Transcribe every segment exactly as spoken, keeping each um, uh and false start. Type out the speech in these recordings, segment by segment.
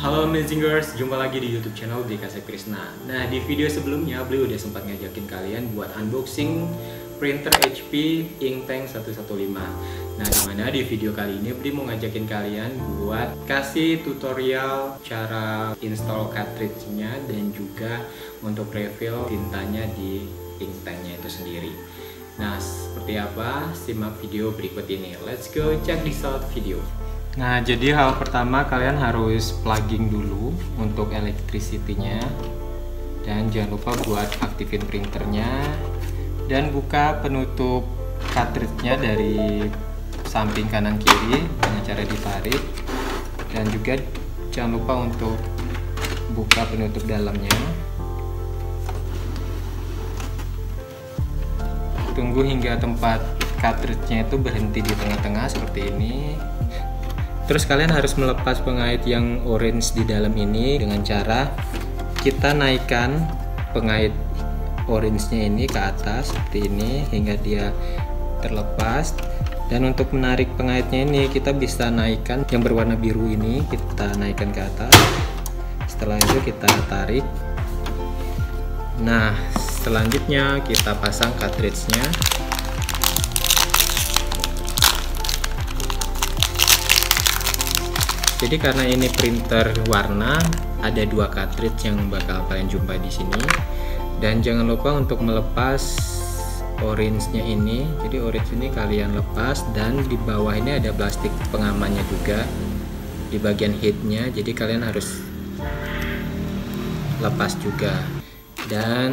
Halo AMAZINGERS, jumpa lagi di YouTube channel Bli Kasep Krishna. Nah, di video sebelumnya Bli udah sempat ngajakin kalian buat unboxing printer H P Inktank seratus lima belas. Nah, dimana di video kali ini Bli mau ngajakin kalian buat kasih tutorial cara install cartridge-nya dan juga untuk refill tintanya di Inktank-nya itu sendiri. Nah, seperti apa? Simak video berikut ini. Let's go check this out video. Nah, jadi hal pertama kalian harus plugging dulu untuk electricity-nya, dan jangan lupa buat aktifin printernya dan buka penutup cartridge-nya dari samping kanan kiri dengan cara ditarik, dan juga jangan lupa untuk buka penutup dalamnya. Tunggu hingga tempat cartridge-nya itu berhenti di tengah-tengah seperti ini. Terus kalian harus melepas pengait yang orange di dalam ini dengan cara kita naikkan pengait orange-nya ini ke atas seperti ini hingga dia terlepas. Dan untuk menarik pengaitnya ini kita bisa naikkan yang berwarna biru ini, kita naikkan ke atas. Setelah itu kita tarik. Nah, selanjutnya kita pasang cartridge-nya. Jadi karena ini printer warna, ada dua cartridge yang bakal kalian jumpa di sini. Dan jangan lupa untuk melepas orange-nya ini. Jadi orange ini kalian lepas, dan di bawah ini ada plastik pengamannya juga di bagian head-nya. Jadi kalian harus lepas juga. Dan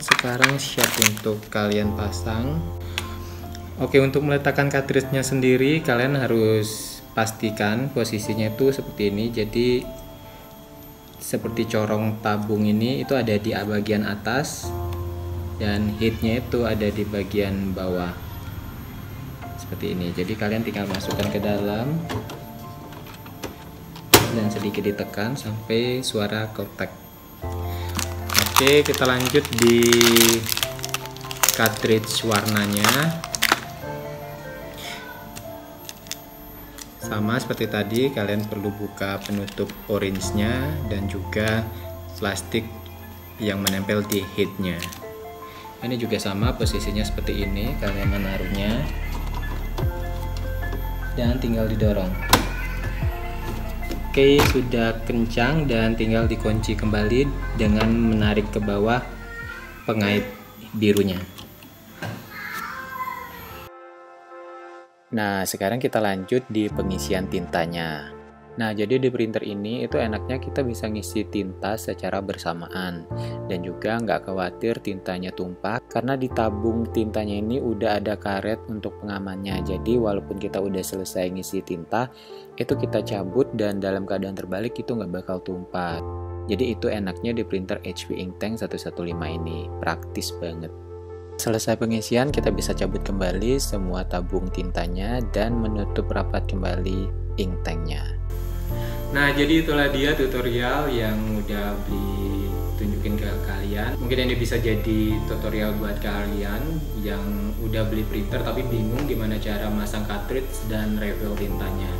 sekarang siap untuk kalian pasang. Oke, untuk meletakkan cartridge-nya sendiri kalian harus pastikan posisinya itu seperti ini. Jadi seperti corong tabung ini itu ada di bagian atas, dan headnya itu ada di bagian bawah seperti ini. Jadi kalian tinggal masukkan ke dalam dan sedikit ditekan sampai suara kotak. Oke, kita lanjut di cartridge warnanya. Sama seperti tadi, kalian perlu buka penutup orange-nya dan juga plastik yang menempel di head-nya. Ini juga sama posisinya seperti ini, kalian menaruhnya dan tinggal didorong. Oke, sudah kencang dan tinggal dikunci kembali dengan menarik ke bawah pengait birunya. Nah, sekarang kita lanjut di pengisian tintanya. Nah, jadi di printer ini itu enaknya kita bisa ngisi tinta secara bersamaan, dan juga nggak khawatir tintanya tumpah karena di tabung tintanya ini udah ada karet untuk pengamannya. Jadi walaupun kita udah selesai ngisi tinta, itu kita cabut dan dalam keadaan terbalik itu nggak bakal tumpah. Jadi itu enaknya di printer H P Inktank seratus lima belas ini, praktis banget. Selesai pengisian, kita bisa cabut kembali semua tabung tintanya dan menutup rapat kembali inktanknya. Nah, jadi itulah dia tutorial yang udah Bli tunjukin ke kalian. Mungkin ini bisa jadi tutorial buat kalian yang udah beli printer tapi bingung gimana cara masang cartridge dan refill tintanya.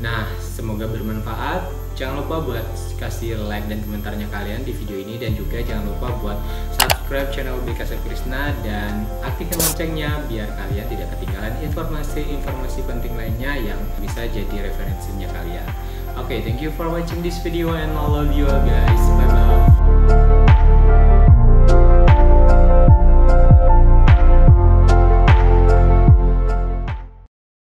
Nah, semoga bermanfaat. Jangan lupa buat kasih like dan komentarnya kalian di video ini, dan juga jangan lupa buat subscribe channel Bli Kasep Krishna dan aktifkan loncengnya biar kalian tidak ketinggalan informasi-informasi penting lainnya yang bisa jadi referensinya kalian. Oke, okay, thank you for watching this video and I love you all guys.